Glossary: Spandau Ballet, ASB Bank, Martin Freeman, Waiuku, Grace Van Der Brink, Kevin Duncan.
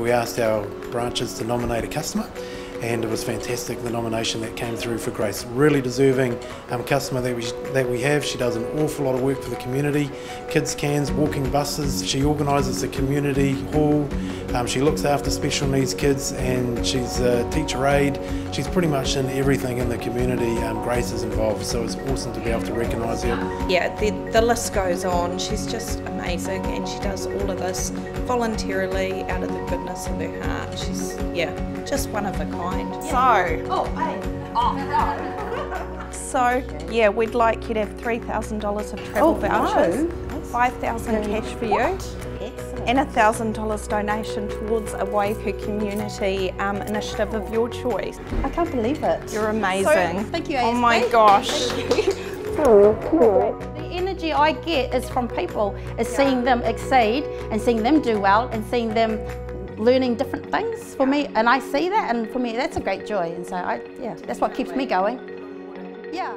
We asked our branches to nominate a customer, and it was fantastic, the nomination that came through for Grace. Really deserving customer that we have. She does an awful lot of work for the community. Kids cans, walking buses. She organises the community hall. She looks after special needs kids, and she's a teacher aide. She's pretty much in everything in the community. Grace is involved, so it's awesome to be able to recognise her. Yeah, the list goes on. She's just amazing, and she does all of this voluntarily out of the goodness of her heart. She's, yeah, just one of a kind. So yeah, we'd like you to have $3,000 of travel vouchers, $5,000 cash for you, and $1,000 donation towards a Waiuku community initiative of your choice. I can't believe it. You're amazing. So, thank you, ASB. Oh my gosh. The energy I get is from people, is seeing them exceed and seeing them do well and seeing them learning different things for me, and I see that, and for me that's a great joy, and so that's what keeps me going. Yeah.